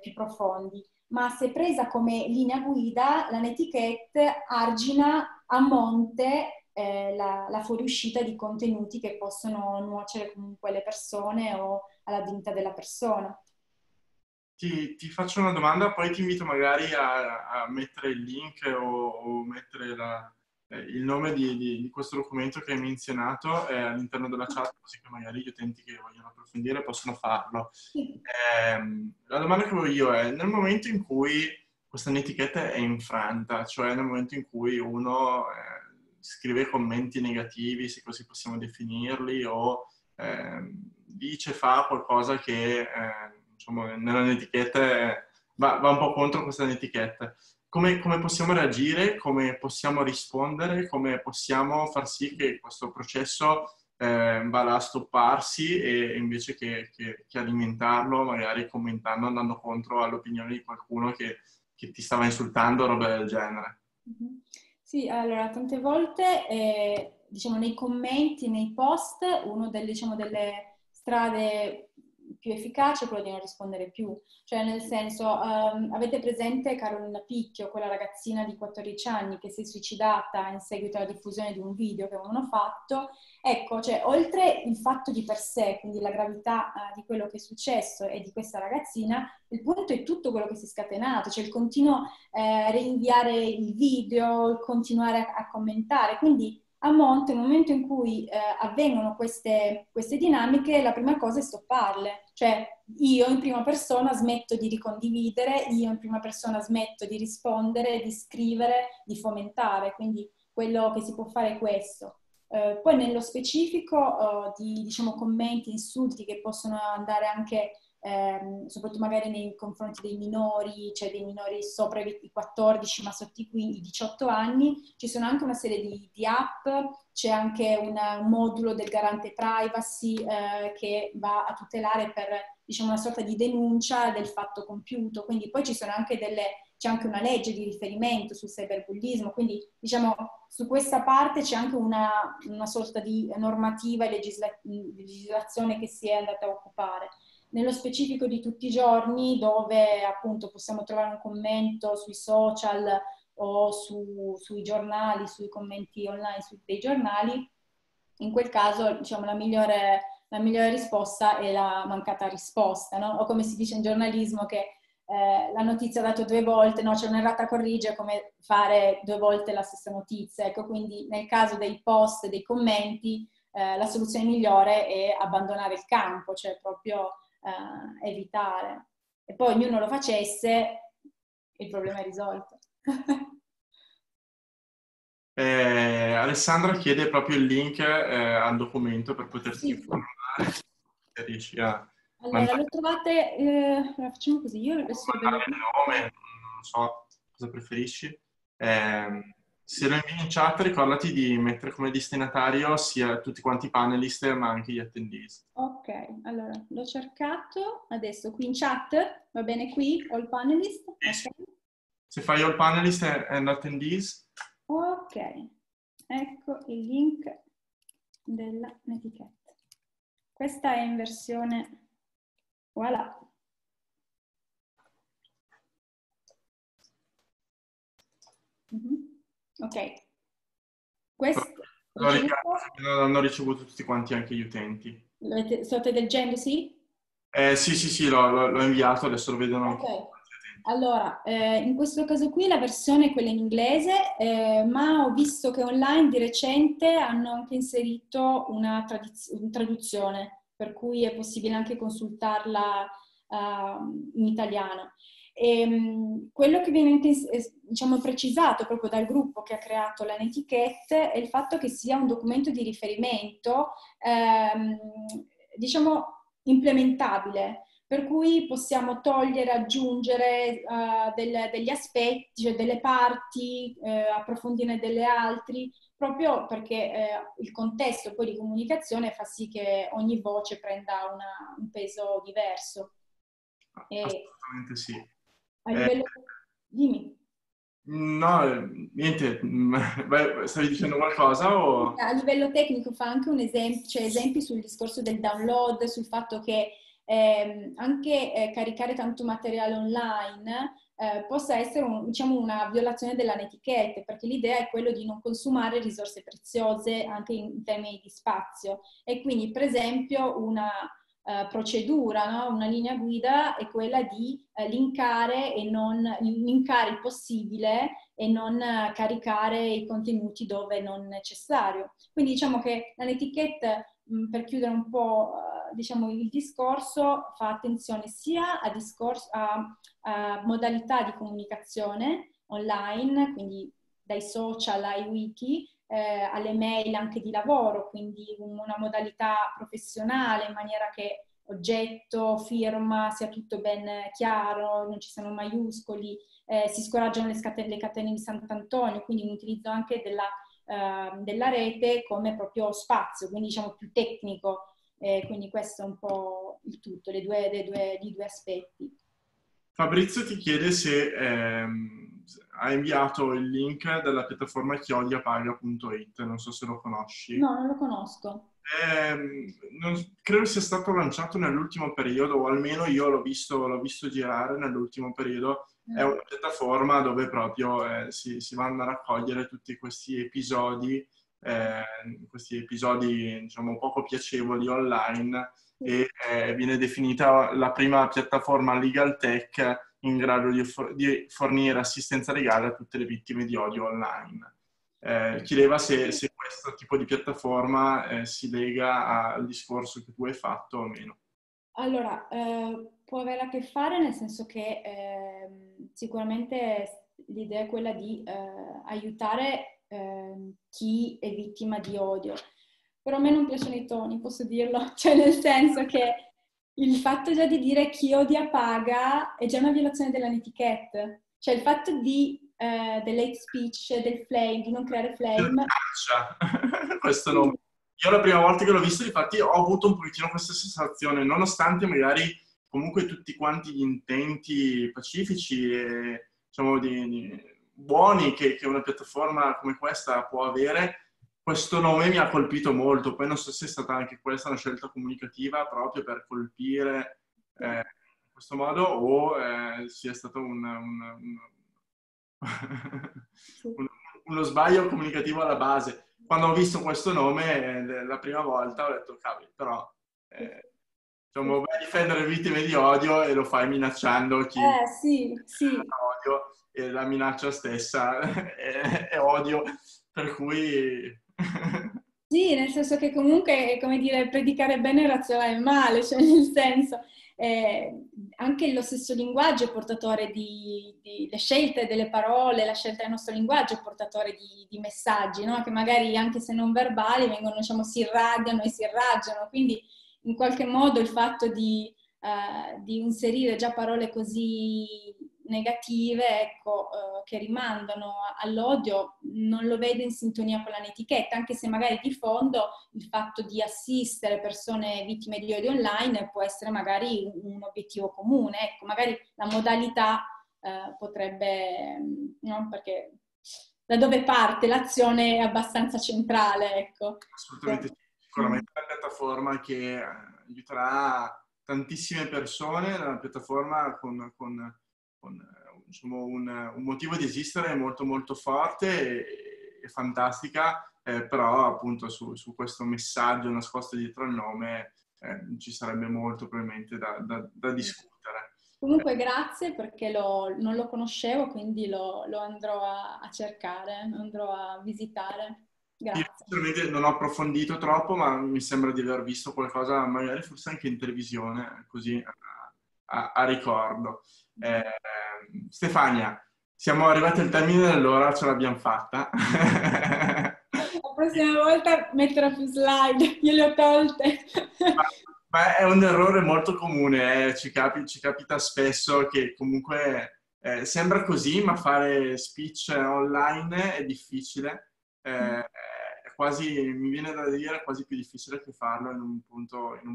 più profondi. Ma se presa come linea guida, la netiquette argina a monte la fuoriuscita di contenuti che possono nuocere comunque alle persone o alla dignità della persona. Ti faccio una domanda, poi ti invito magari a mettere il link o mettere il nome di questo documento che hai menzionato all'interno della chat, così che magari gli utenti che vogliono approfondire possono farlo. La domanda che ho io è, nel momento in cui questa netiquette è infranta, cioè nel momento in cui uno scrive commenti negativi, se così possiamo definirli, o fa qualcosa che diciamo, nella netiquette va un po' contro questa netiquette, come possiamo reagire, come possiamo rispondere, come possiamo far sì che questo processo vada a stopparsi e invece che alimentarlo, magari commentando, andando contro all'opinione di qualcuno che ti stava insultando o roba del genere? Sì, allora, tante volte diciamo, nei commenti, nei post, una delle strade più efficace è quello di non rispondere più, cioè nel senso, avete presente Carolina Picchio, quella ragazzina di 14 anni che si è suicidata in seguito alla diffusione di un video che avevano fatto? Ecco, cioè oltre il fatto di per sé, quindi la gravità di quello che è successo e di questa ragazzina, il punto è tutto quello che si è scatenato, cioè il continuo rinviare il video, il continuare a commentare. Quindi a monte, nel momento in cui avvengono queste dinamiche, la prima cosa è stopparle. Cioè io in prima persona smetto di ricondividere, io in prima persona smetto di rispondere, di scrivere, di fomentare. Quindi quello che si può fare è questo. Poi nello specifico di diciamo, commenti, insulti che possono andare anche, soprattutto magari nei confronti dei minori, cioè dei minori sopra i 14 ma sotto i 18 anni, ci sono anche una serie di app, c'è anche un modulo del garante privacy che va a tutelare per diciamo, una sorta di denuncia del fatto compiuto. Quindi poi ci sono anche c'è anche una legge di riferimento sul cyberbullismo, quindi diciamo su questa parte c'è anche una sorta di normativa e legislazione che si è andata a occupare. nello specifico di tutti i giorni, dove appunto possiamo trovare un commento sui social o sui giornali, sui commenti online dei giornali. In quel caso, diciamo, la migliore risposta è la mancata risposta, no? O come si dice in giornalismo, che la notizia ha dato due volte, no? C'è un'errata, corrige, come fare due volte la stessa notizia. Ecco, quindi nel caso dei post e dei commenti, la soluzione migliore è abbandonare il campo, cioè proprio evitare. E poi ognuno lo facesse, il problema è risolto. Alessandra chiede proprio il link al documento per potersi informare. Se riesci a... Allora, lo trovate... la facciamo così, io adesso... il nome, non so cosa preferisci. Se lo invii in chat, ricordati di mettere come destinatario sia tutti quanti i panelist, ma anche gli attendisti. Ok, allora, l'ho cercato. Adesso qui in chat, va bene qui, all panelist. Okay. Se fai all panelist and attendees... Ok, ecco il link della Netiquette. Questa è in versione... Voilà! Ok. Questo... L'hanno ricevuto tutti quanti, anche gli utenti. Lo state leggendo, sì? Sì, l'ho inviato, adesso lo vedono. Ok. Allora, in questo caso qui la versione è quella in inglese, ma ho visto che online di recente hanno anche inserito una traduzione, per cui è possibile anche consultarla in italiano. E, quello che viene diciamo, precisato proprio dal gruppo che ha creato la Netiquette è il fatto che sia un documento di riferimento, diciamo, implementabile, per cui possiamo togliere, aggiungere degli aspetti, cioè delle parti, approfondire delle altre, proprio perché il contesto poi di comunicazione fa sì che ogni voce prenda un peso diverso. Assolutamente sì. A livello... Dimmi. No, niente, stavi dicendo qualcosa o... A livello tecnico fa anche un esempio, cioè esempi sul discorso del download, sul fatto che anche caricare tanto materiale online possa essere diciamo una violazione della Netiquette, perché l'idea è quello di non consumare risorse preziose anche in termini di spazio, e quindi per esempio una procedura, no? Una linea guida è quella di linkare il possibile e non caricare i contenuti dove non necessario. Quindi diciamo che la Netiquette, per chiudere un po' diciamo, il discorso, fa attenzione sia a modalità di comunicazione online, quindi dai social ai wiki, alle mail anche di lavoro, quindi una modalità professionale, in maniera che oggetto, firma, sia tutto ben chiaro, non ci siano maiuscoli, si scoraggiano le catene di Sant'Antonio, quindi un utilizzo anche della rete come proprio spazio, quindi diciamo più tecnico. Quindi questo è un po' il tutto, i due aspetti. Fabrizio ti chiede se ha inviato il link della piattaforma chiodiapaglia.it, non so se lo conosci. No, non lo conosco. Credo sia stato lanciato nell'ultimo periodo, o almeno io l'ho visto girare nell'ultimo periodo. È una piattaforma dove proprio si vanno a raccogliere tutti questi episodi diciamo poco piacevoli online, e viene definita la prima piattaforma legal tech in grado di fornire assistenza legale a tutte le vittime di odio online. Chiedeva se questo tipo di piattaforma si lega al discorso che tu hai fatto o meno. Allora, può avere a che fare, nel senso che sicuramente l'idea è quella di aiutare chi è vittima di odio. Però a me non piacciono i toni, posso dirlo, cioè nel senso che il fatto già di dire chi odia paga è già una violazione della Netiquette. Cioè il fatto di dell'hate speech, del flame, di non creare flame. Questo no. Io la prima volta che l'ho visto, infatti, ho avuto un pochettino questa sensazione, nonostante magari comunque tutti quanti gli intenti pacifici e diciamo buoni che una piattaforma come questa può avere. Questo nome mi ha colpito molto. Poi non so se è stata anche questa una scelta comunicativa proprio per colpire in questo modo, o sia stato uno sbaglio comunicativo alla base. Quando ho visto questo nome la prima volta ho detto, cavolo, però diciamo, vai a difendere vittime di odio e lo fai minacciando chi odio, e la minaccia stessa è odio, per cui... Sì, nel senso che comunque, come dire, predicare bene e razionare male, cioè nel senso, anche lo stesso linguaggio è portatore di le scelte delle parole, la scelta del nostro linguaggio è portatore di messaggi, no? Che magari anche se non verbali vengono, diciamo, si irradiano e si irraggiano, quindi in qualche modo il fatto di inserire già parole così negative, ecco, che rimandano all'odio, non lo vedo in sintonia con la netiquette, anche se magari di fondo il fatto di assistere persone vittime di odio online può essere magari un obiettivo comune, ecco, magari la modalità potrebbe, no? Perché da dove parte l'azione è abbastanza centrale, ecco. Assolutamente, sicuramente è una piattaforma che aiuterà tantissime persone, è una piattaforma con diciamo, un motivo di esistere molto molto forte e fantastica, però appunto su questo messaggio nascosto dietro il nome ci sarebbe molto probabilmente da discutere. Comunque grazie, perché non lo conoscevo, quindi lo andrò a cercare, andrò a visitare. Grazie. Io non ho approfondito troppo, ma mi sembra di aver visto qualcosa, magari forse anche in televisione, così a ricordo. Stefania, siamo arrivati al termine dell'ora, ce l'abbiamo fatta. La prossima volta metterò più slide, io le ho tolte. Ma è un errore molto comune, ci capita spesso che comunque sembra così, ma fare speech online è difficile, è quasi, mi viene da dire, è quasi più difficile che farlo in un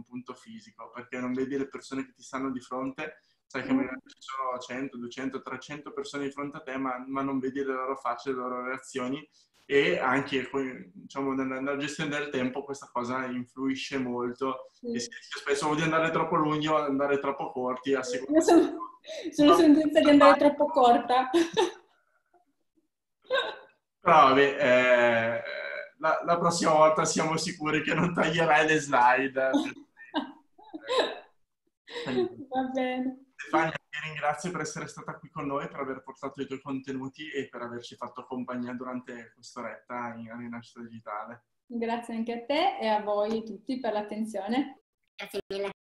punto fisico, perché non vedi le persone che ti stanno di fronte. Sai che magari ci sono 100, 200, 300 persone di fronte a te, ma non vedi le loro facce, le loro reazioni, e anche, diciamo, nella gestione del tempo questa cosa influisce molto. Sì. E si dice spesso di andare troppo lunghi o andare troppo corti. A seconda. Io sono sentenza di andare troppo corta. Però vabbè, la prossima volta siamo sicuri che non taglierai le slide. Va bene. Stefania, ti ringrazio per essere stata qui con noi, per aver portato i tuoi contenuti e per averci fatto compagnia durante quest'oretta in Rinascita Digitale. Grazie anche a te e a voi tutti per l'attenzione. Grazie mille.